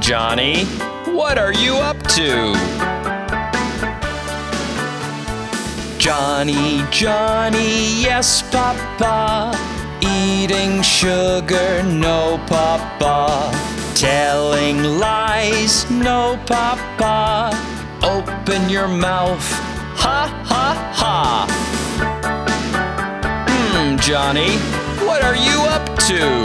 Johnny. What are you up to? Johnny, Johnny, yes, Papa. Eating sugar, no, Papa. Telling lies, no, Papa. Open your mouth, ha, ha, ha. Johnny, what are you up to?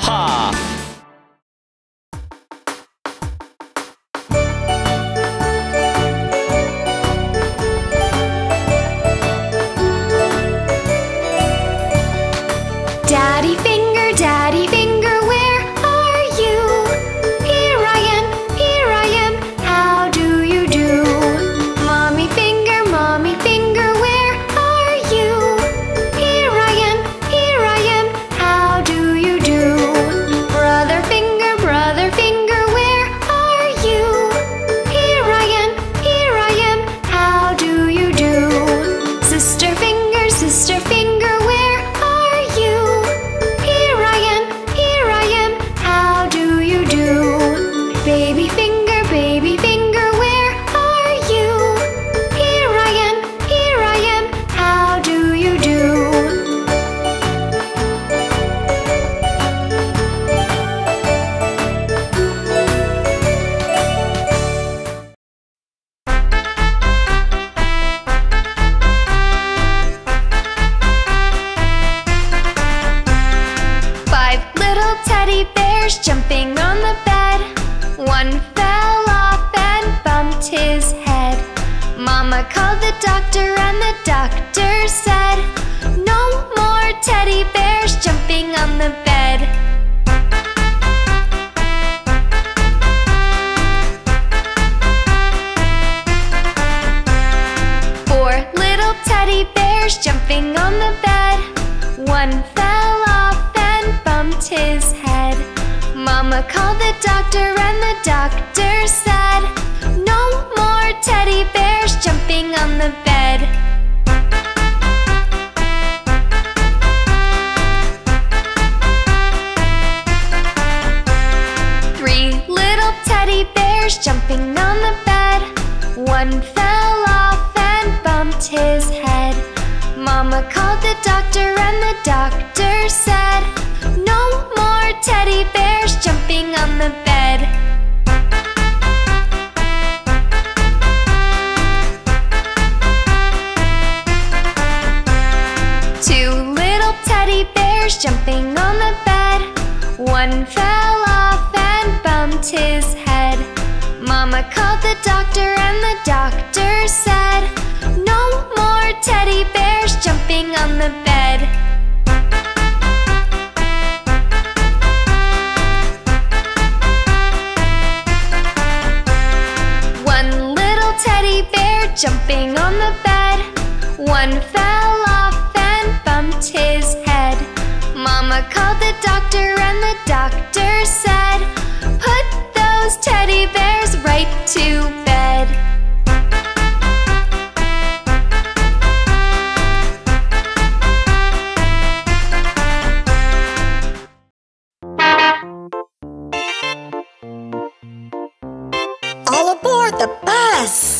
ha. Daddy Finger, where are you? Here I am, how do you do? Mommy Finger, where are you? Here I am, how do you do? Brother Finger, where are you? Here I am, how do you do? Sister Finger, where are you? Baby Finger, where are you? Here I am, how do you do? Five little teddy bears jumping on the bed. One fell off and bumped his head. Mama called the doctor and the doctor said, no more teddy bears jumping on the bed. Four little teddy bears jumping on the bed. One fell off and bumped his head. Mama called the doctor and the doctor said, no more teddy bears jumping on the bed. Three little teddy bears jumping on the bed. One fell off and bumped his head. Mama called the doctor and the doctor said, no more teddy bears jumping on the bed. Two little teddy bears jumping on the bed. One fell off and bumped his head. Mama called the doctor and the doctor said, no more teddy bears jumping on the bed. Teddy bear jumping on the bed. One fell off and bumped his head. Mama called the doctor and the doctor said, put those teddy bears right to bed. All aboard the bus!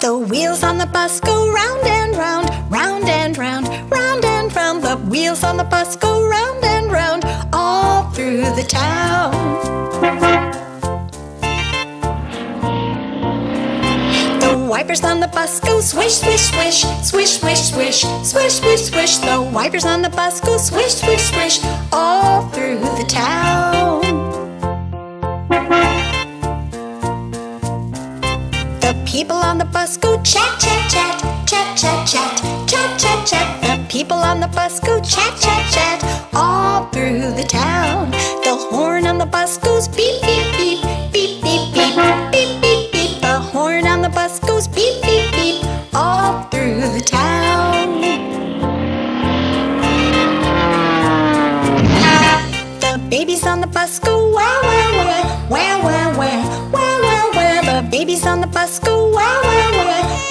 The wheels on the bus go round and round, round and round, round and round. The wheels on the bus go round and round, all through the town. Wipers on the bus go swish, swish, swish, swish, swish, swish, swish, swish, swish. The wipers on the bus go swish, swish, swish, all through the town. The people on the bus go chat, chat, chat, chat, chat, chat, chat, chat, chat. The people on the bus go chat, chat, chat, all through the town. The horn on the bus goes beep, beep, beep, beep, babies on the bus go where. The babies on the bus go where.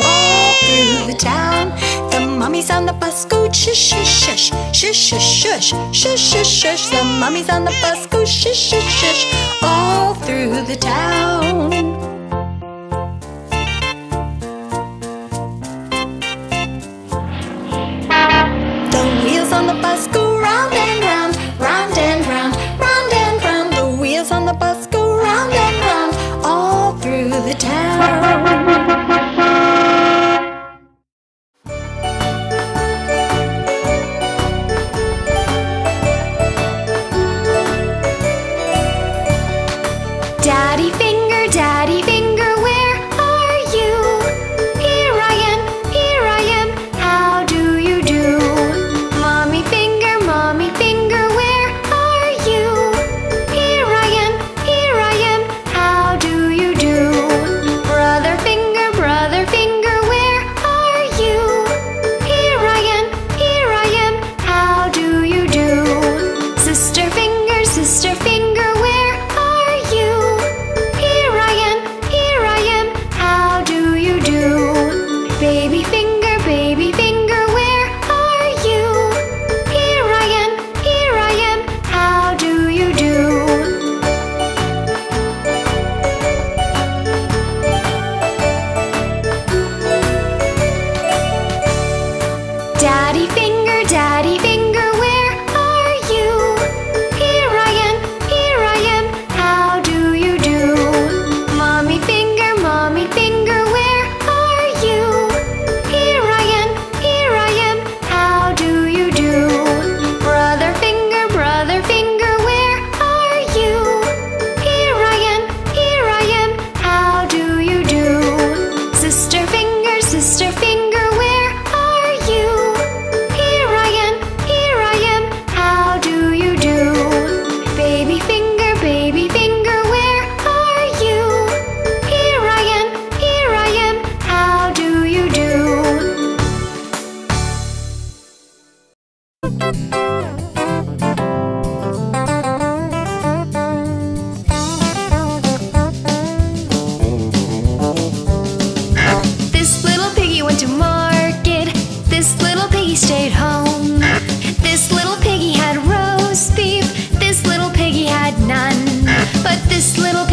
All through the town. The mummies on the bus go shush shush shush shush shush shush shush shush. The mummies on the bus go shush shush shush all through the town. Daddy Finger, where are you? Here I am, how do you do? Mommy Finger, where are you? Here I am, how do you do? Brother Finger, where are you? Here I am, how do you do? Sister Finger, where are you? Baby Finger, where are you? Here I am, how do you do? Daddy Finger, where are you? Here I am, how do you do? Mommy Finger, where are you? Here I am, how do you do? Brother Finger, where are you? Here I am, how do you do? Sister Finger, where are you? Here I am, how do you do? Baby Finger, where are you? Here I am, how do you do? This little piggy went to market. This little piggy stayed home. This little piggy had roast beef. This little piggy had none. But this little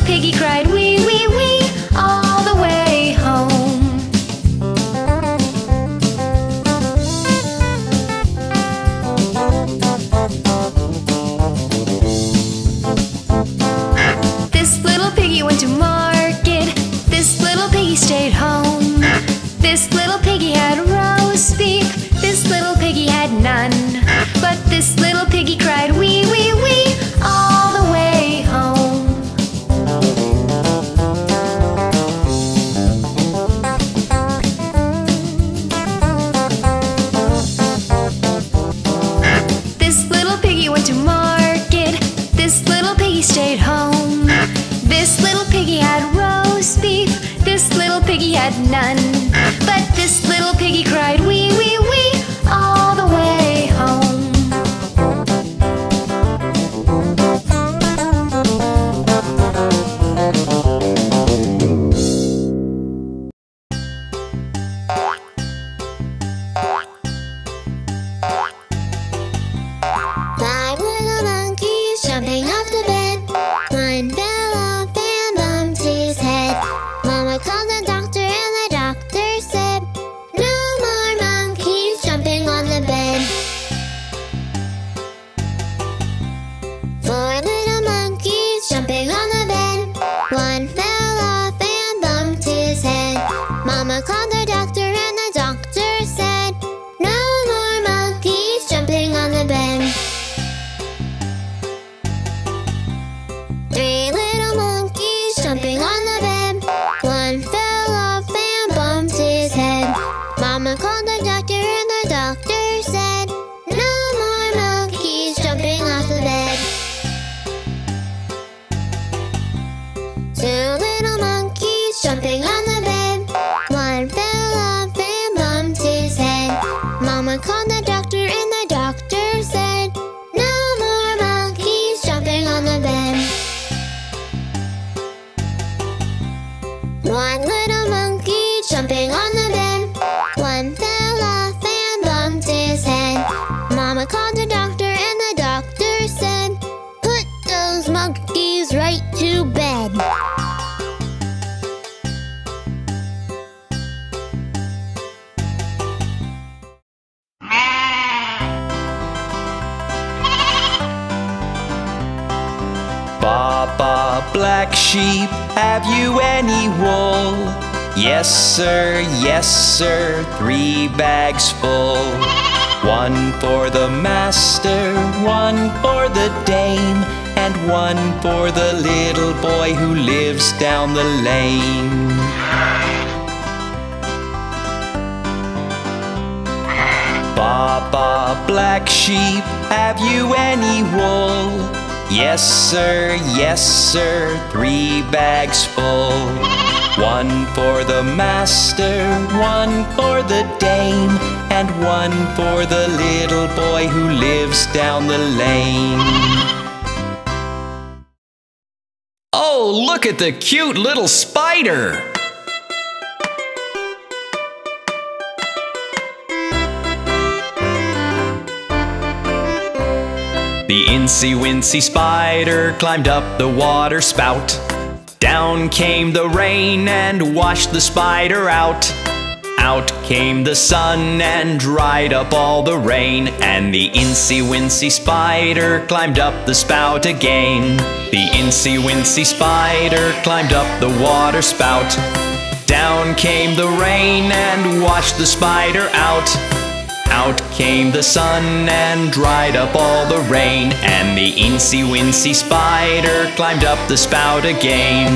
piggy cried wee wee all the way home. This little piggy went to market. This little piggy stayed home. This little piggy had roast beef. This little piggy had none. But this little piggy cried wee wee all the way home. This little piggy went to market. This little piggy stayed home. This little piggy had roast beef. This little piggy had none. But this little piggy cried wee wee all the way home. This little piggy went to market. This little piggy stayed home. This little piggy had roast beef. This little piggy had none. But this little piggy cried wee wee all the way home. Five little monkeys jumping off the bed. One fell off and bumped his head. Mama called the doctor and the doctor said, "No more monkeys jumping on the bed." Four little monkeys jumping on the bed. One fell off and bumped his head. Mama called the doctor and the doctor said, "No more monkeys jumping on the bed." Three little monkeys jumping on the bed. One fell off and bumped his head. Mama called the doctor and the doctor Papa, black sheep, have you any wool? Yes sir, 3 bags full. 1 for the master, 1 for the dame, and 1 for the little boy who lives down the lane. Papa, black sheep, have you any wool? Yes sir, 3 bags full. 1 for the master, 1 for the dame, and 1 for the little boy who lives down the lane. Oh, look at the cute little spider! The incy-wincy spider climbed up the water spout. Down came the rain and washed the spider out. Out came the sun and dried up all the rain. And the incy-wincy spider climbed up the spout again. The incy-wincy spider climbed up the water spout. Down came the rain and washed the spider out. Out came the sun and dried up all the rain. And the incy-wincy spider climbed up the spout again.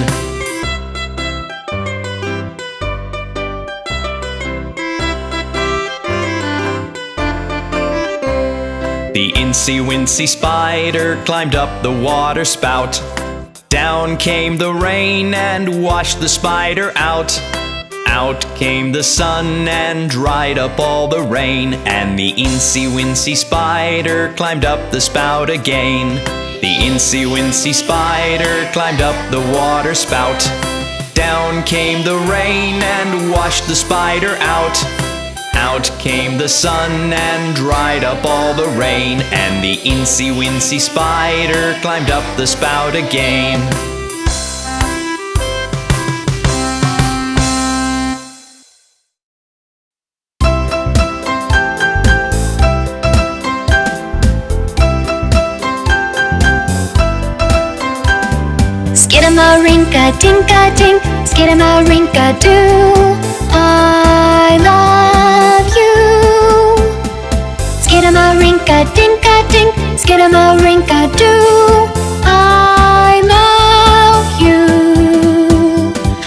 The incy-wincy spider climbed up the water spout. Down came the rain and washed the spider out. Out came the sun and dried up all the rain. And the incy-wincy spider climbed up the spout again. The incy-wincy spider climbed up the water spout. Down came the rain and washed the spider out. Out came the sun and dried up all the rain. And the incy-wincy spider climbed up the spout again. Skidamarinka-dinka-dink, skidamarinka-doo, I love you. Skidamarinka-dinka-dink, skidamarinka-doo, I love you.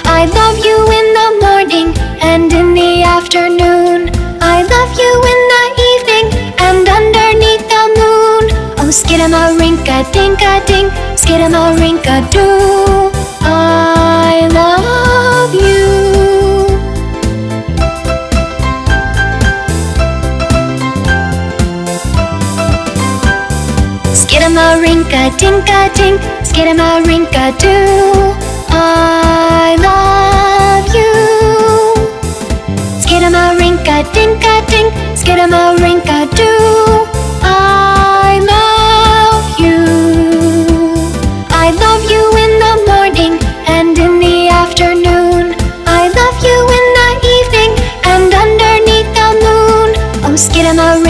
I love you in the morning and in the afternoon. I love you in the evening and underneath the moon. Oh, skidamarinka-dinka-dink, skidamarinka-doo, I love you. Skidamarinka-dinka-dink, skidamarinka-doo, I love you. Skidamarinka-dinka-dink, skidamarinka-doo, I love you. I love you in the morning and in the afternoon. I love you in the evening and underneath the moon. Oh,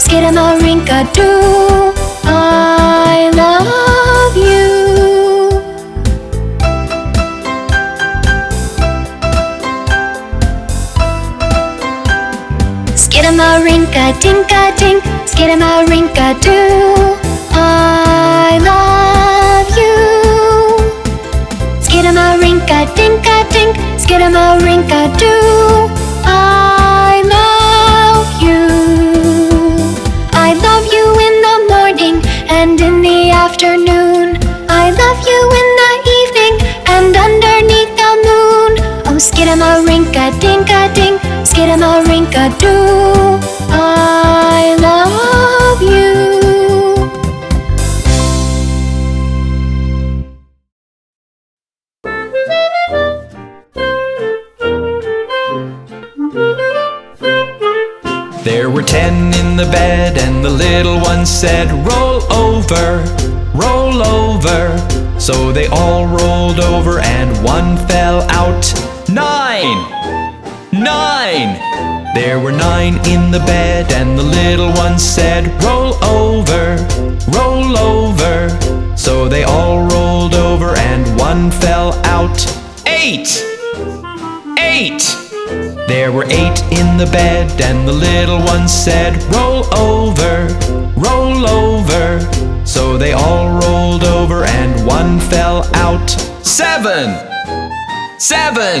skidamarinka-dinka-dink, skidamarinka-doo, I love you. Skidamarinka-dinka-dink, skidamarinka-doo, I love you. Skidamarinka-dinka-dink, skidamarinka-doo, I love you. I love you in the morning and in the afternoon. I love you in the evening and underneath the moon. Oh, skidamarinka-dinka-dink, skidamarinka-doo, I love you. There were 10 in the bed and the little one said, roll over, roll over. So they all rolled over and one fell out. 9! 9! There were 9 in the bed, and the little one said, "Roll over, roll over." So they all rolled over, and one fell out. 8! 8! There were 8 in the bed, and the little one said, "Roll over, roll over." So they all rolled over, and one fell out. 7! 7!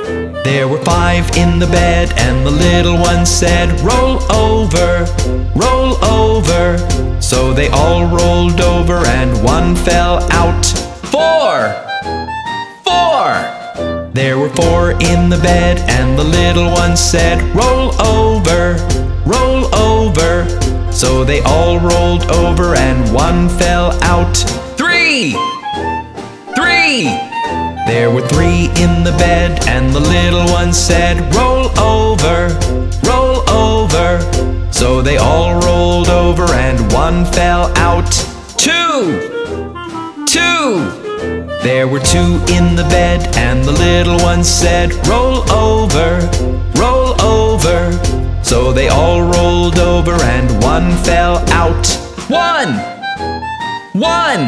There were 5 in the bed, and the little one said, "Roll over, roll over." So they all rolled over, and one fell out. 4! 4! There were 4 in the bed, and the little one said, "Roll over, roll over." So they all rolled over, and one fell out. 3! 3! There were 3 in the bed, and the little one said, "Roll over, roll over." So they all rolled over, and one fell out. 2! 2! There were 2 in the bed, and the little one said, "Roll over, roll over." So they all rolled over, and one fell out. 1! 1!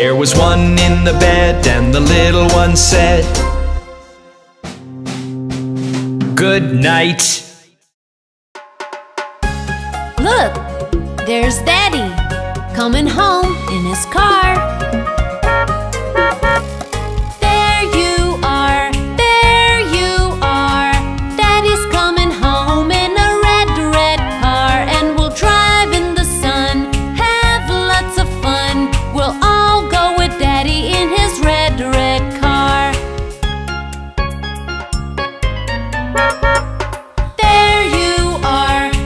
There was 1 in the bed, and the little one said, "Good night." Look, there's Daddy, coming home in his car. There you are, Daddy's coming home in a red, red car. And we'll drive in the sun, have lots of fun. We'll all Daddy in his red, red car. There you are,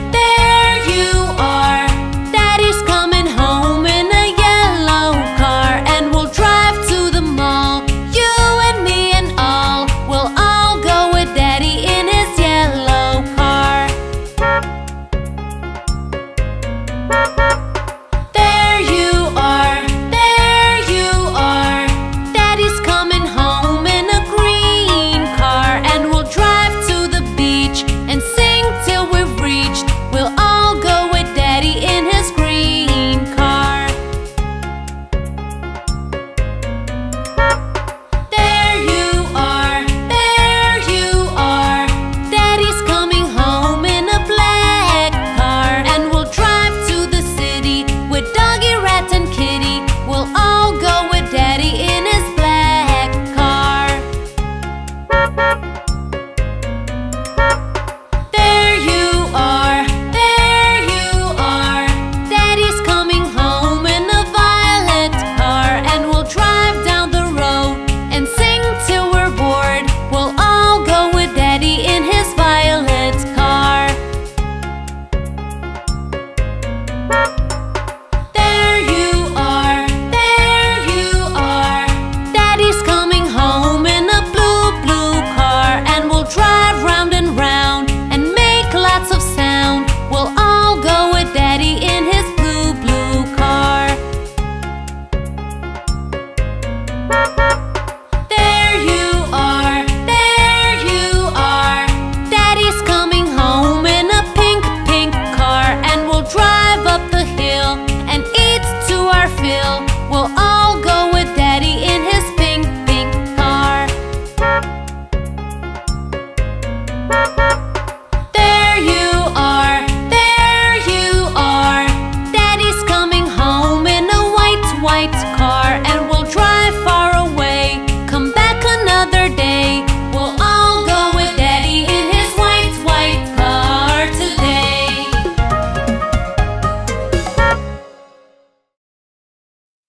Daddy's coming home in a yellow car. And we'll drive to the mall, you and me and all. We'll all go with Daddy in his yellow car. There you are,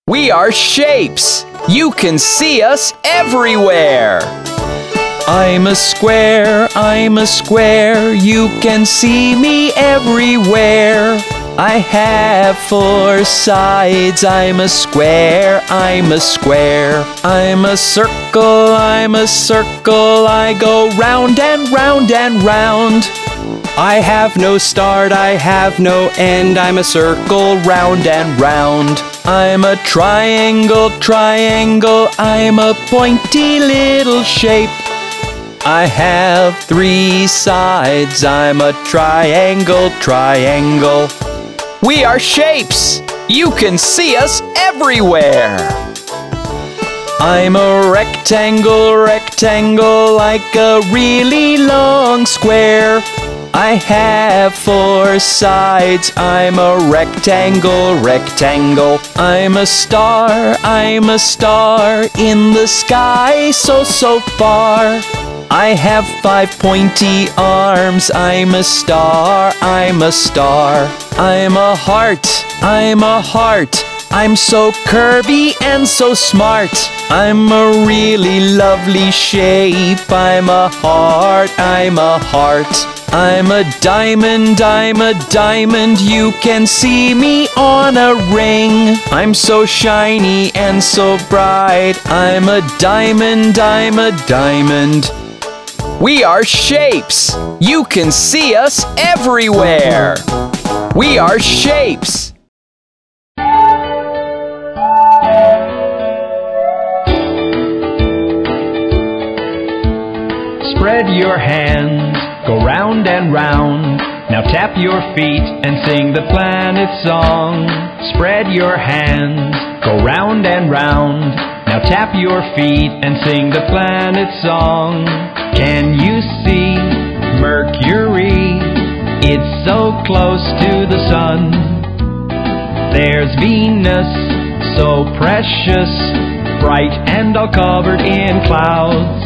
we are shapes. You can see us everywhere. I'm a square, you can see me everywhere. I have four sides, I'm a square, I'm a square. I'm a circle, I go round and round and round. I have no start, I have no end, I'm a circle round and round. I'm a triangle, triangle, I'm a pointy little shape. I have three sides, I'm a triangle, triangle. We are shapes! You can see us everywhere! I'm a rectangle, rectangle, like a really long square. I have four sides, I'm a rectangle, rectangle. I'm a star, in the sky so, so far. I have five pointy arms, I'm a star, I'm a star. I'm a heart, I'm a heart, I'm so curvy and so smart. I'm a really lovely shape, I'm a heart, I'm a heart. I'm a diamond, I'm a diamond, you can see me on a ring. I'm so shiny and so bright, I'm a diamond, I'm a diamond. We are shapes! You can see us everywhere! We are shapes! Spread your hands, go round and round. Now tap your feet and sing the planet song. Spread your hands, go round and round. Now tap your feet and sing the planet song. Can you see Mercury? It's so close to the sun. There's Venus, so precious, bright and all covered in clouds.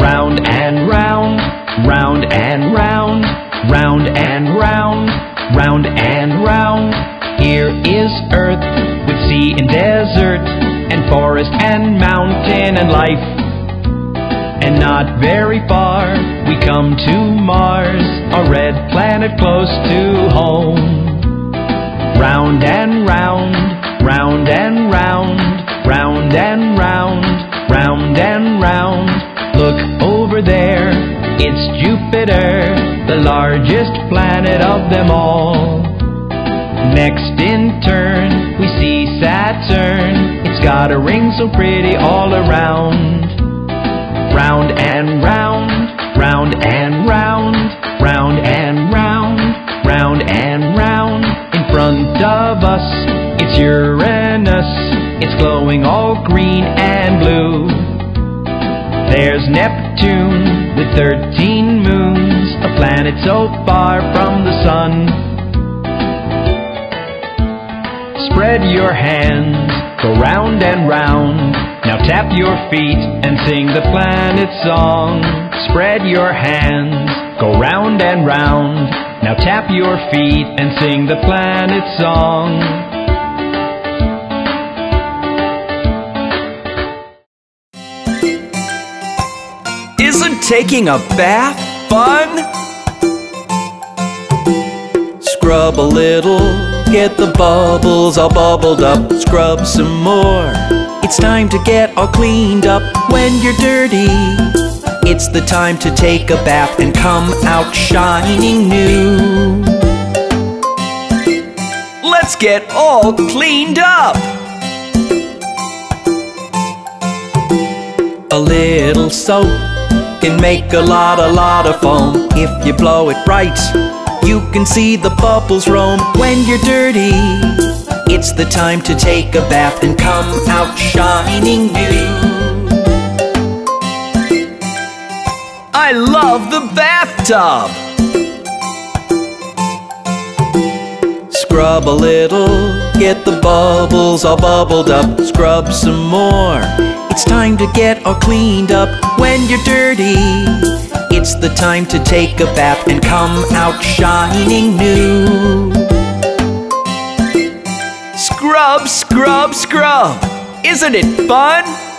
Round and round, round and round, round and round, round and round. Here is Earth, with sea and desert, and forest and mountain and life. And not very far, we come to Mars, a red planet close to home. Round and round, round and round, round and round, round and round. Look over there, it's Jupiter, the largest planet of them all. Next in turn, we see Saturn, it's got a ring so pretty all around. Round and round, round and round, round and round, round and round. In front of us, it's Uranus, it's glowing all green and blue. There's Neptune with 13 moons, a planet so far from the sun. Spread your hands, go round and round. Now tap your feet and sing the planet song. Spread your hands, go round and round. Now tap your feet and sing the planet song. Isn't taking a bath fun? Scrub a little, get the bubbles all bubbled up. Scrub some more. It's time to get all cleaned up when you're dirty. It's the time to take a bath and come out shining new. Let's get all cleaned up! A little soap can make a lot of foam. If you blow it right, you can see the bubbles roam when you're dirty. It's the time to take a bath and come out shining new. I love the bathtub! Scrub a little, get the bubbles all bubbled up. Scrub some more. It's time to get all cleaned up when you're dirty. It's the time to take a bath and come out shining new. Scrub, scrub, scrub! Isn't it fun?